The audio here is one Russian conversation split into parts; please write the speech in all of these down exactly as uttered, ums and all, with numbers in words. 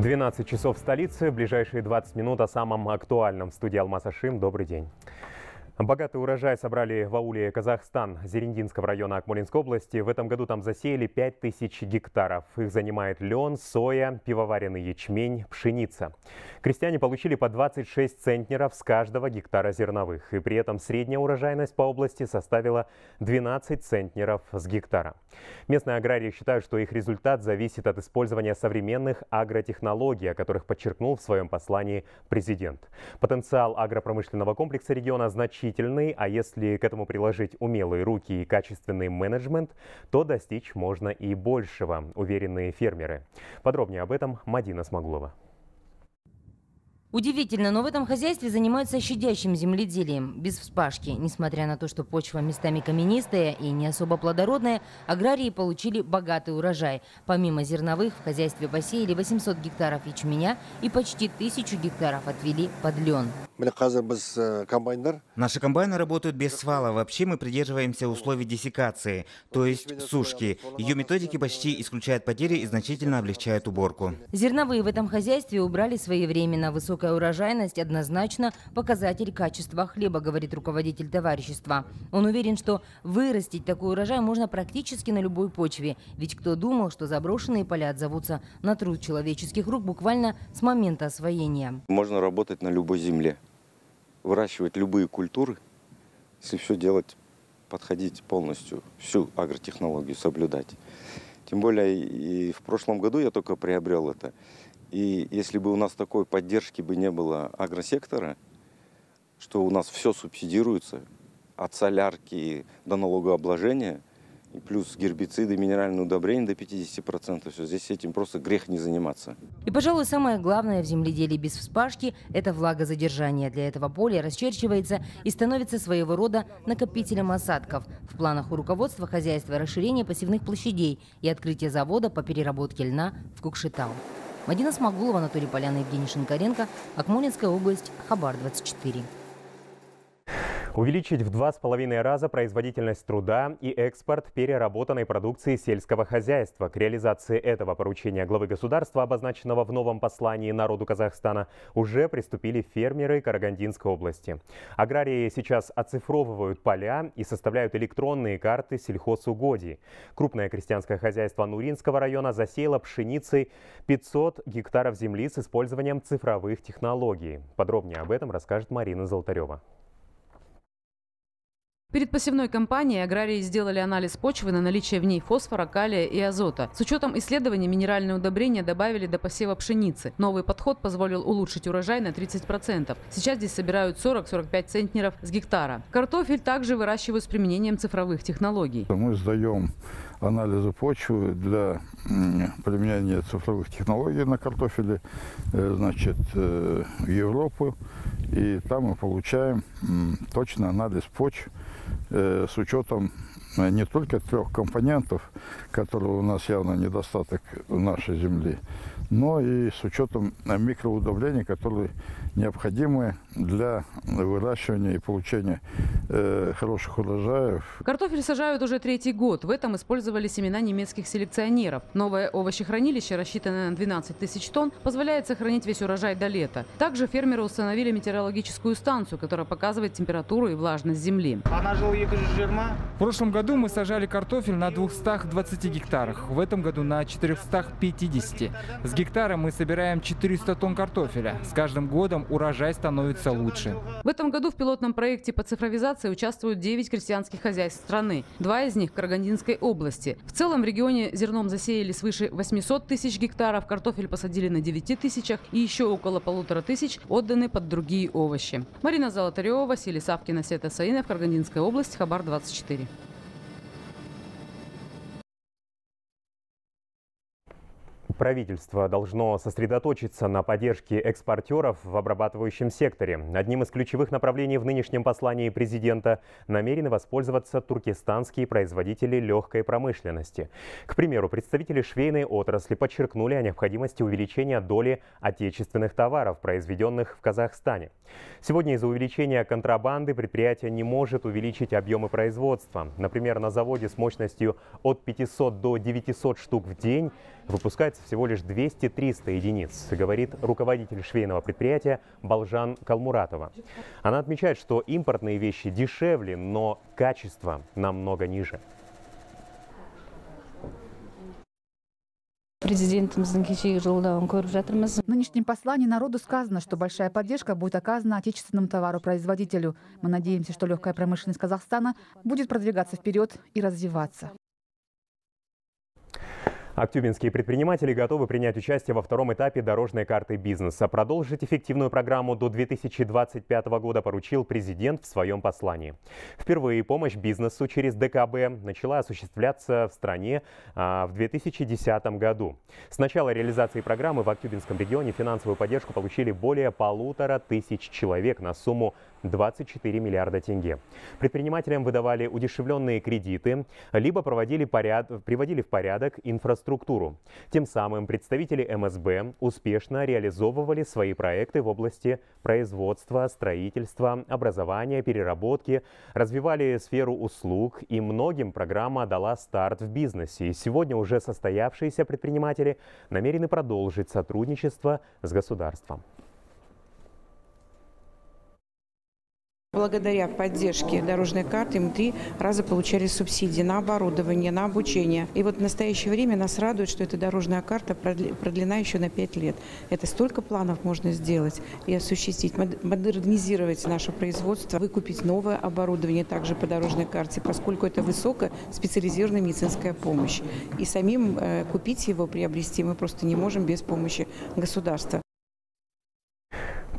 двенадцать часов в столице. Ближайшие двадцать минут о самом актуальном. В студии Алмаз-Ашим. Добрый день. Богатый урожай собрали в ауле Казахстан Зерендинского района Акмолинской области. В этом году там засеяли пять тысяч гектаров. Их занимает лен, соя, пивоваренный ячмень, пшеница. Крестьяне получили по двадцать шесть центнеров с каждого гектара зерновых. И при этом средняя урожайность по области составила двенадцать центнеров с гектара. Местные аграрии считают, что их результат зависит от использования современных агротехнологий, о которых подчеркнул в своем послании президент. Потенциал агропромышленного комплекса региона значительный. А если к этому приложить умелые руки и качественный менеджмент, то достичь можно и большего, уверены фермеры. Подробнее об этом Мадина Смоглова. Удивительно, но в этом хозяйстве занимаются щадящим земледелием, без вспашки. Несмотря на то, что почва местами каменистая и не особо плодородная, аграрии получили богатый урожай. Помимо зерновых в хозяйстве посеяли восемьсот гектаров ячменя и почти тысячу гектаров отвели под лен. Наши комбайны работают без свала. Вообще мы придерживаемся условий десекации, то есть сушки. Ее методики почти исключают потери и значительно облегчают уборку. Зерновые в этом хозяйстве убрали своевременно. Высокая урожайность однозначно показатель качества хлеба, говорит руководитель товарищества. Он уверен, что вырастить такой урожай можно практически на любой почве. Ведь кто думал, что заброшенные поля отзовутся на труд человеческих рук буквально с момента освоения. Можно работать на любой земле. Выращивать любые культуры, если все делать, подходить полностью, всю агротехнологию соблюдать. Тем более и в прошлом году я только приобрел это. И если бы у нас такой поддержки бы не было агросектора, что у нас все субсидируется, от солярки до налогообложения, и плюс гербициды, минеральные удобрения до пятидесяти процентов. Все, здесь этим просто грех не заниматься. И, пожалуй, самое главное в земледелии без вспашки – это влагозадержание. Для этого поле расчерчивается и становится своего рода накопителем осадков. В планах у руководства хозяйства расширение посевных площадей и открытие завода по переработке льна в Кукшетау. Мадина Смоглова, Анатолий Полянский, Евгений Шанкаренко, Акмолинская область, Хабар двадцать четыре. Увеличить в два с половиной раза производительность труда и экспорт переработанной продукции сельского хозяйства. К реализации этого поручения главы государства, обозначенного в новом послании народу Казахстана, уже приступили фермеры Карагандинской области. Аграрии сейчас оцифровывают поля и составляют электронные карты сельхозугодий. Крупное крестьянское хозяйство Нуринского района засеяло пшеницей пятьсот гектаров земли с использованием цифровых технологий. Подробнее об этом расскажет Марина Золотарева. Перед посевной кампанией аграрии сделали анализ почвы на наличие в ней фосфора, калия и азота. С учетом исследований минеральные удобрения добавили до посева пшеницы. Новый подход позволил улучшить урожай на тридцать процентов. Сейчас здесь собирают сорок-сорок пять центнеров с гектара. Картофель также выращивают с применением цифровых технологий. Мы сдаем анализы почвы для применения цифровых технологий на картофеле, значит, в Европу. И там мы получаем точный анализ почв с учетом не только трех компонентов, которые у нас явно недостаток нашей земли, но и с учетом микроудобрений, которые необходимы для выращивания и получения э, хороших урожаев. Картофель сажают уже третий год. В этом использовали семена немецких селекционеров. Новое овощехранилище, рассчитанное на двенадцать тысяч тонн, позволяет сохранить весь урожай до лета. Также фермеры установили метеорологическую станцию, которая показывает температуру и влажность земли. В прошлом году мы сажали картофель на двухстах двадцати гектарах, в этом году на четырёхстах пятидесяти. С гектара мы собираем четыреста тонн картофеля. С каждым годом урожай становится лучше. В этом году в пилотном проекте по цифровизации участвуют девять крестьянских хозяйств страны. Два из них в Карагандинской области. В целом в регионе зерном засеяли свыше восьмисот тысяч гектаров, картофель посадили на девяти тысячах и еще около полутора тысяч отданы под другие овощи. Марина Золотарева, Василий Савкин, Сета Саина, в Карагандинской области, Хабар двадцать четыре. Правительство должно сосредоточиться на поддержке экспортеров в обрабатывающем секторе. Одним из ключевых направлений в нынешнем послании президента намерены воспользоваться туркестанские производители легкой промышленности. К примеру, представители швейной отрасли подчеркнули о необходимости увеличения доли отечественных товаров, произведенных в Казахстане. Сегодня из-за увеличения контрабанды предприятие не может увеличить объемы производства. Например, на заводе с мощностью от пятисот до девятисот штук в день выпускается всего лишь двести-триста единиц, говорит руководитель швейного предприятия Балжан Калмуратова. Она отмечает, что импортные вещи дешевле, но качество намного ниже. В нынешнем послании народу сказано, что большая поддержка будет оказана отечественному товару-производителю. Мы надеемся, что легкая промышленность Казахстана будет продвигаться вперед и развиваться. Актюбинские предприниматели готовы принять участие во втором этапе дорожной карты бизнеса. Продолжить эффективную программу до две тысячи двадцать пятого года поручил президент в своем послании. Впервые помощь бизнесу через ДКБ начала осуществляться в стране а, в две тысячи десятом году. С начала реализации программы в Актюбинском регионе финансовую поддержку получили более полутора тысяч человек на сумму двадцать четыре миллиарда тенге. Предпринимателям выдавали удешевленные кредиты, либо проводили поряд... приводили в порядок инфраструктуру. Тем самым представители МСБ успешно реализовывали свои проекты в области производства, строительства, образования, переработки, развивали сферу услуг, и многим программа дала старт в бизнесе. И сегодня уже состоявшиеся предприниматели намерены продолжить сотрудничество с государством. Благодаря поддержке дорожной карты мы три раза получали субсидии на оборудование, на обучение. И вот в настоящее время нас радует, что эта дорожная карта продлена еще на пять лет. Это столько планов можно сделать и осуществить, модернизировать наше производство, выкупить новое оборудование также по дорожной карте, поскольку это высокоспециализированная медицинская помощь. И самим купить его, приобрести мы просто не можем без помощи государства.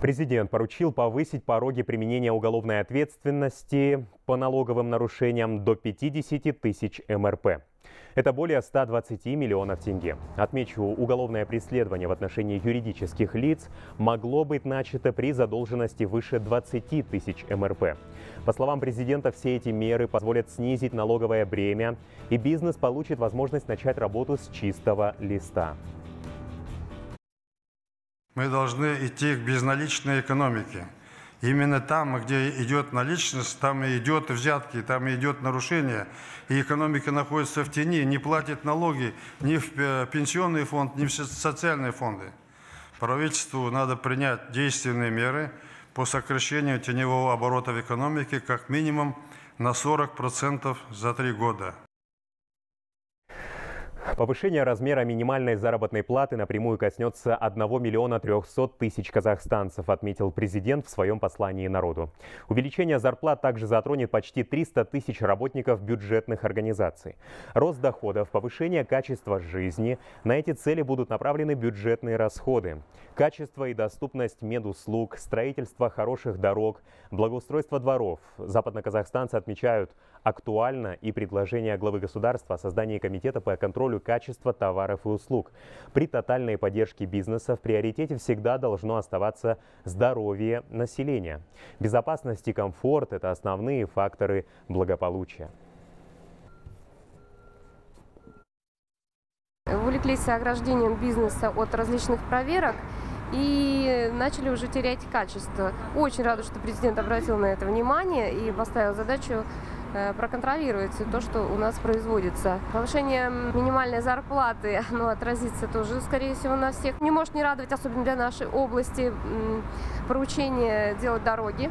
Президент поручил повысить пороги применения уголовной ответственности по налоговым нарушениям до пятидесяти тысяч МРП. Это более ста двадцати миллионов тенге. Отмечу, уголовное преследование в отношении юридических лиц могло быть начато при задолженности выше двадцати тысяч МРП. По словам президента, все эти меры позволят снизить налоговое бремя, и бизнес получит возможность начать работу с чистого листа. Мы должны идти к безналичной экономике. Именно там, где идет наличность, там и идет взятки, там и идет нарушение. И экономика находится в тени, не платит налоги ни в пенсионный фонд, ни в социальные фонды. Правительству надо принять действенные меры по сокращению теневого оборота в экономике как минимум на сорок процентов за три года. Повышение размера минимальной заработной платы напрямую коснется одного миллиона трёхсот тысяч казахстанцев, отметил президент в своем послании народу. Увеличение зарплат также затронет почти триста тысяч работников бюджетных организаций. Рост доходов, повышение качества жизни – на эти цели будут направлены бюджетные расходы. Качество и доступность медуслуг, строительство хороших дорог, благоустройство дворов. Западноказахстанцы отмечают, актуально и предложение главы государства о создании комитета по контролю качества товаров и услуг. При тотальной поддержке бизнеса в приоритете всегда должно оставаться здоровье населения. Безопасность и комфорт – это основные факторы благополучия. Увлеклись ограждением бизнеса от различных проверок и начали уже терять качество. Очень рада, что президент обратил на это внимание и поставил задачу проконтролировать то, что у нас производится. Повышение минимальной зарплаты, оно отразится тоже, скорее всего, на всех. Не может не радовать, особенно для нашей области, поручение делать дороги.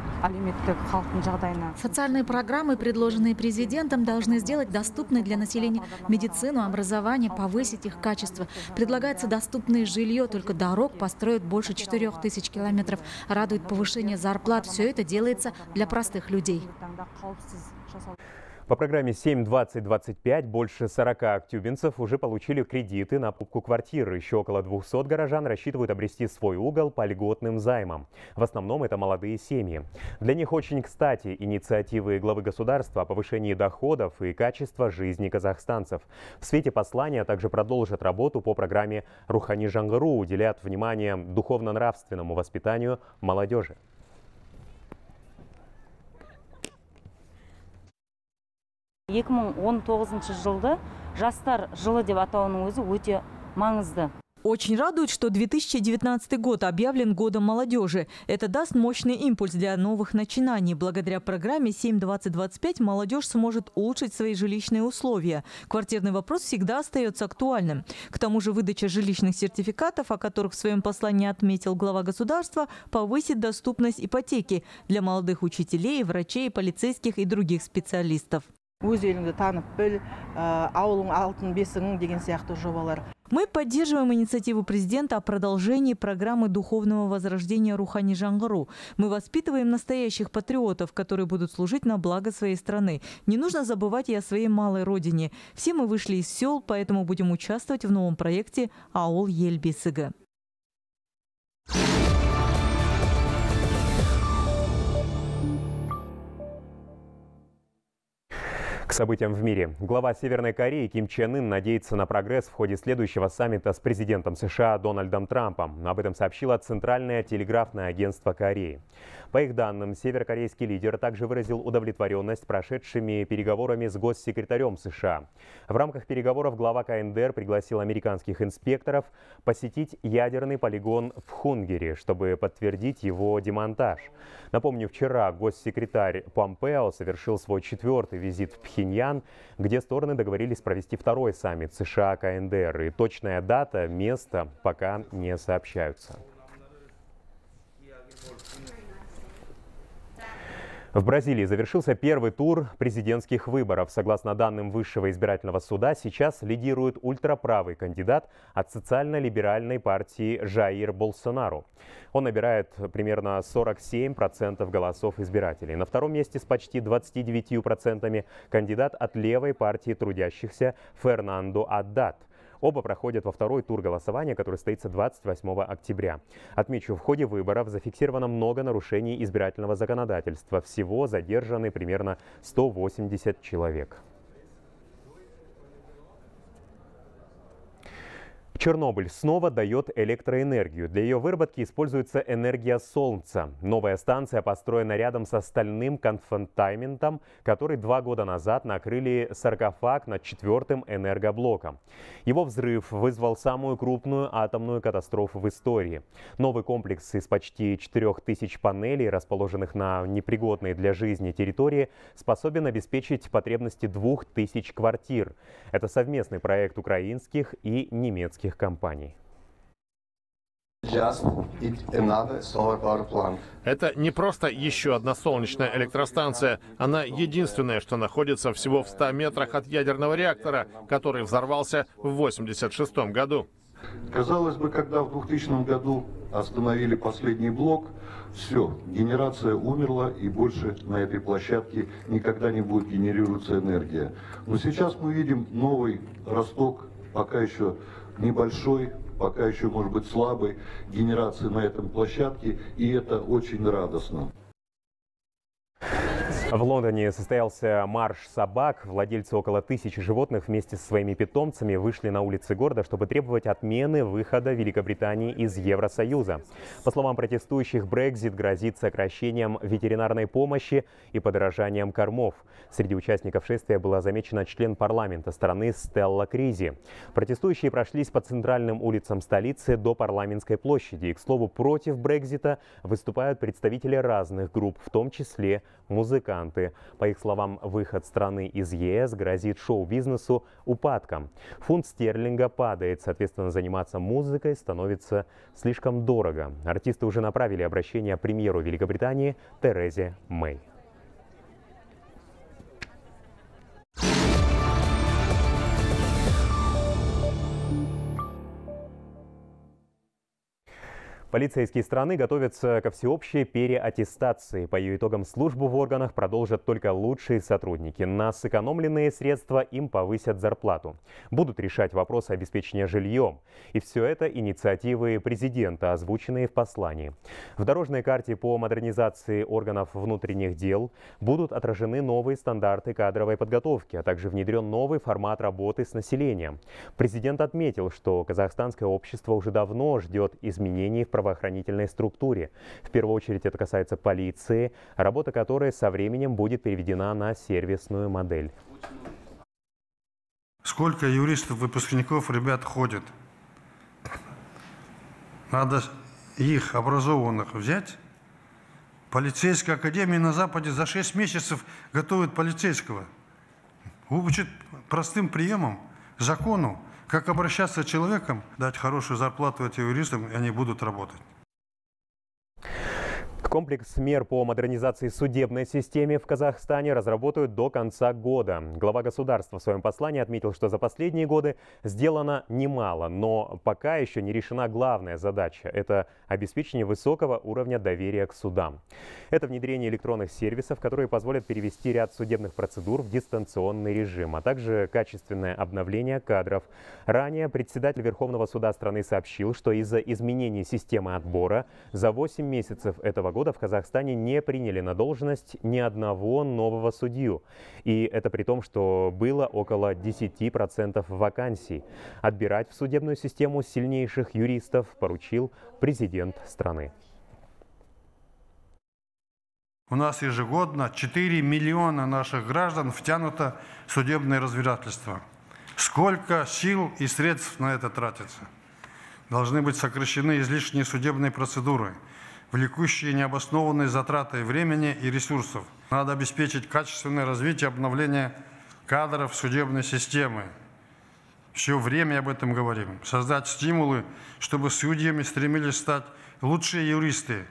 Социальные программы, предложенные президентом, должны сделать доступной для населения медицину, образование, повысить их качество. Предлагается доступное жилье, только дорог построят больше четырёх тысяч километров. Радует повышение зарплат. Все это делается для простых людей. По программе семь двадцать двадцать пять больше сорока актюбинцев уже получили кредиты на покупку квартиры. Еще около двухсот горожан рассчитывают обрести свой угол по льготным займам. В основном это молодые семьи. Для них очень кстати инициативы главы государства о повышении доходов и качества жизни казахстанцев. В свете послания также продолжат работу по программе «Рухани Жангру», уделят внимание духовно-нравственному воспитанию молодежи. екі мың он тоғызыншы жылды жастар жылы деп атауының өзі өте маңызды. Очень радует, что две тысячи девятнадцатый год объявлен годом молодежи. Это даст мощный импульс для новых начинаний. Благодаря программе семь двадцать двадцать пять молодежь сможет улучшить свои жилищные условия. Квартирный вопрос всегда остается актуальным. К тому же выдача жилищных сертификатов, о которых в своем послании отметил глава государства, повысит доступность ипотеки для молодых учителей, врачей, полицейских и других специалистов. Мы поддерживаем инициативу президента о продолжении программы духовного возрождения Рухани Жангру. Мы воспитываем настоящих патриотов, которые будут служить на благо своей страны. Не нужно забывать и о своей малой родине. Все мы вышли из сел, поэтому будем участвовать в новом проекте «Аул Ельбисыга». К событиям в мире. Глава Северной Кореи Ким Чен Ын надеется на прогресс в ходе следующего саммита с президентом США Дональдом Трампом. Об этом сообщило Центральное телеграфное агентство Кореи. По их данным, северокорейский лидер также выразил удовлетворенность прошедшими переговорами с госсекретарем США. В рамках переговоров глава КНДР пригласил американских инспекторов посетить ядерный полигон в Хунгере, чтобы подтвердить его демонтаж. Напомню, вчера госсекретарь Помпео совершил свой четвертый визит в Пхеньян, где стороны договорились провести второй саммит США-КНДР. И точная дата, место пока не сообщаются. В Бразилии завершился первый тур президентских выборов. Согласно данным Высшего избирательного суда, сейчас лидирует ультраправый кандидат от социально-либеральной партии Жаир Болсонару. Он набирает примерно сорок семь процентов голосов избирателей. На втором месте с почти двадцатью девятью процентами кандидат от левой партии трудящихся Фернандо Адад. Оба проходят во второй тур голосования, который состоится двадцать восьмого октября. Отмечу, в ходе выборов зафиксировано много нарушений избирательного законодательства. Всего задержаны примерно сто восемьдесят человек. Чернобыль снова дает электроэнергию. Для ее выработки используется энергия солнца. Новая станция построена рядом со стальным конфронтаментом, который два года назад накрыли саркофаг над четвертым энергоблоком. Его взрыв вызвал самую крупную атомную катастрофу в истории. Новый комплекс из почти четырёх тысяч панелей, расположенных на непригодной для жизни территории, способен обеспечить потребности двух тысяч квартир. Это совместный проект украинских и немецких компаний. Это не просто еще одна солнечная электростанция. Она единственная, что находится всего в ста метрах от ядерного реактора, который взорвался в восемьдесят шестом году. Казалось бы, когда в двухтысячном году остановили последний блок, все, генерация умерла, и больше на этой площадке никогда не будет генерироваться энергия. Но сейчас мы видим новый росток, пока еще небольшой, пока еще, может быть, слабой генерации на этом площадке, и это очень радостно. В Лондоне состоялся марш собак. Владельцы около тысячи животных вместе со своими питомцами вышли на улицы города, чтобы требовать отмены выхода Великобритании из Евросоюза. По словам протестующих, Брексит грозит сокращением ветеринарной помощи и подорожанием кормов. Среди участников шествия была замечена член парламента страны Стелла Кризи. Протестующие прошлись по центральным улицам столицы до парламентской площади. И, к слову, против Брексита выступают представители разных групп, в том числе музыкантов. По их словам, выход страны из Е С грозит шоу-бизнесу упадком. Фунт стерлинга падает, соответственно, заниматься музыкой становится слишком дорого. Артисты уже направили обращение премьеру Великобритании Терезе Мэй. Полицейские страны готовятся ко всеобщей переаттестации. По ее итогам службу в органах продолжат только лучшие сотрудники. На сэкономленные средства им повысят зарплату. Будут решать вопросы обеспечения жильем. И все это инициативы президента, озвученные в послании. В дорожной карте по модернизации органов внутренних дел будут отражены новые стандарты кадровой подготовки, а также внедрен новый формат работы с населением. Президент отметил, что казахстанское общество уже давно ждет изменений в правительстве. Правоохранительной структуре. В первую очередь это касается полиции, работа которой со временем будет переведена на сервисную модель. Сколько юристов, выпускников, ребят ходит? Надо их, образованных, взять. Полицейская академия на Западе за шесть месяцев готовит полицейского. Учит простым приемам, закону, как обращаться с человеком, дать хорошую зарплату этим юристам, и они будут работать. Комплекс мер по модернизации судебной системы в Казахстане разработают до конца года. Глава государства в своем послании отметил, что за последние годы сделано немало, но пока еще не решена главная задача – это обеспечение высокого уровня доверия к судам. Это внедрение электронных сервисов, которые позволят перевести ряд судебных процедур в дистанционный режим, а также качественное обновление кадров. Ранее председатель Верховного суда страны сообщил, что из-за изменений системы отбора за восемь месяцев этого года в Казахстане не приняли на должность ни одного нового судью. И это при том, что было около десяти процентов вакансий. Отбирать в судебную систему сильнейших юристов поручил президент страны. У нас ежегодно четыре миллиона наших граждан втянуто в судебное разбирательство. Сколько сил и средств на это тратится? Должны быть сокращены излишние судебные процедуры, влекущие необоснованные затраты времени и ресурсов. Надо обеспечить качественное развитие и обновление кадров судебной системы. Все время об этом говорим. Создать стимулы, чтобы судьями стремились стать лучшие юристы.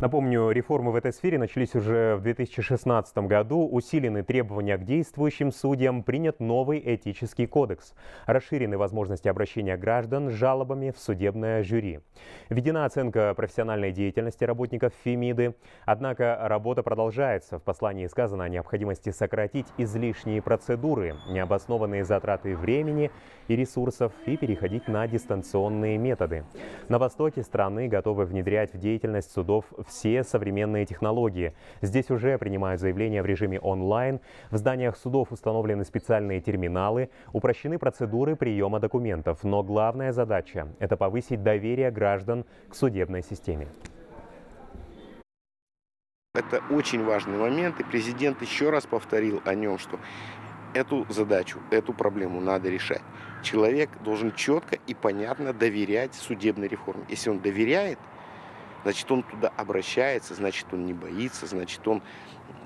Напомню, реформы в этой сфере начались уже в две тысячи шестнадцатом году. Усилены требования к действующим судьям, принят новый этический кодекс. Расширены возможности обращения граждан с жалобами в судебное жюри. Введена оценка профессиональной деятельности работников Фемиды. Однако работа продолжается. В послании сказано о необходимости сократить излишние процедуры, необоснованные затраты времени и ресурсов и переходить на дистанционные методы. На востоке страны готовы внедрять в деятельность судов все современные технологии. Здесь уже принимают заявления в режиме онлайн, в зданиях судов установлены специальные терминалы, упрощены процедуры приема документов. Но главная задача – это повысить доверие граждан к судебной системе. Это очень важный момент, и президент еще раз повторил о нем, что эту задачу, эту проблему надо решать. Человек должен четко и понятно доверять судебной реформе. Если он доверяет, значит, он туда обращается, значит, он не боится, значит, он,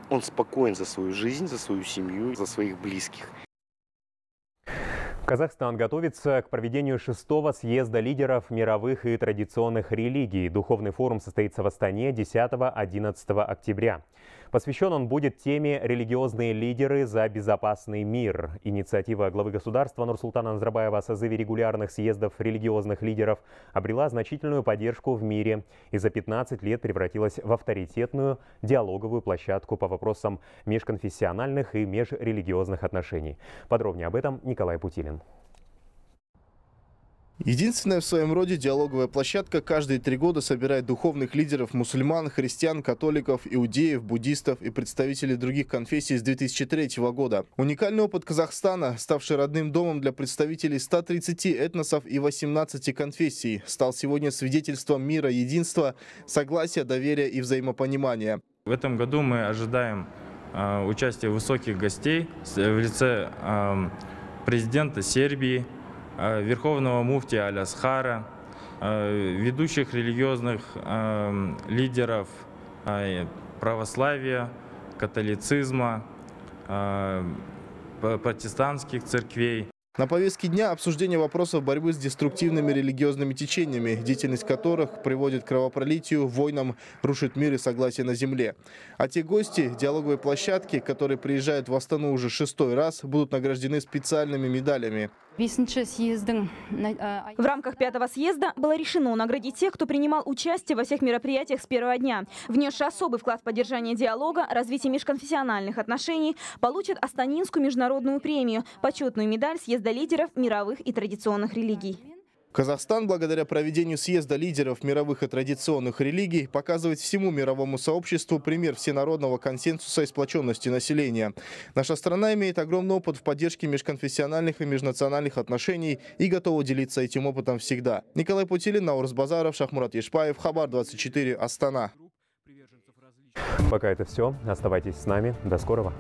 он спокоен за свою жизнь, за свою семью, за своих близких. Казахстан готовится к проведению шестого съезда лидеров мировых и традиционных религий. Духовный форум состоится в Астане десятого-одиннадцатого октября. Посвящен он будет теме «Религиозные лидеры за безопасный мир». Инициатива главы государства Нурсултана Назарбаева о созыве регулярных съездов религиозных лидеров обрела значительную поддержку в мире и за пятнадцать лет превратилась в авторитетную диалоговую площадку по вопросам межконфессиональных и межрелигиозных отношений. Подробнее об этом Николай Путилин. Единственная в своем роде диалоговая площадка каждые три года собирает духовных лидеров мусульман, христиан, католиков, иудеев, буддистов и представителей других конфессий с две тысячи третьего года. Уникальный опыт Казахстана, ставший родным домом для представителей ста тридцати этносов и восемнадцати конфессий, стал сегодня свидетельством мира, единства, согласия, доверия и взаимопонимания. В этом году мы ожидаем э, участия высоких гостей в лице э, президента Сербии, верховного муфтия Алясхара, ведущих религиозных лидеров православия, католицизма, протестантских церквей. На повестке дня обсуждение вопросов борьбы с деструктивными религиозными течениями, деятельность которых приводит к кровопролитию, войнам, рушит мир и согласие на земле. А те гости диалоговой площадки, которые приезжают в Астану уже шестой раз, будут награждены специальными медалями. В рамках пятого съезда было решено наградить тех, кто принимал участие во всех мероприятиях с первого дня. Внесший особый вклад в поддержание диалога, развитие межконфессиональных отношений, получит Астанинскую международную премию, почетную медаль съезда лидеров мировых и традиционных религий. Казахстан, благодаря проведению съезда лидеров мировых и традиционных религий, показывает всему мировому сообществу пример всенародного консенсуса и сплоченности населения. Наша страна имеет огромный опыт в поддержке межконфессиональных и межнациональных отношений и готова делиться этим опытом всегда. Николай Путилин, Наурыз Базаров, Шахмурат Ешпаев, Хабар двадцать четыре, Астана. Пока это все. Оставайтесь с нами. До скорого.